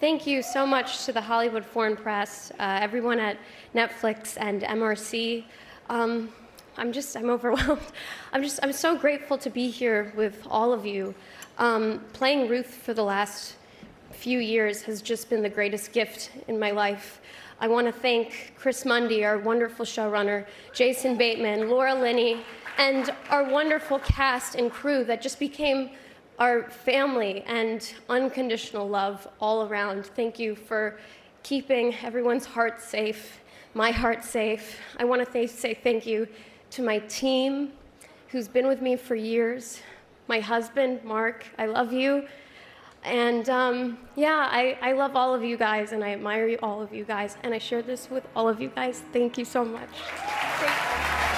Thank you so much to the Hollywood Foreign Press, everyone at Netflix and MRC. I'm overwhelmed. I'm so grateful to be here with all of you. Playing Ruth for the last few years has just been the greatest gift in my life. I want to thank Chris Mundy, our wonderful showrunner, Jason Bateman, Laura Linney, and our wonderful cast and crew that just became our family and unconditional love all around. Thank you for keeping everyone's heart safe, my heart safe. I want to say thank you to my team, who's been with me for years, my husband, Mark, I love you. And yeah, I love all of you guys, and I admire all of you guys, and I share this with all of you guys. Thank you so much.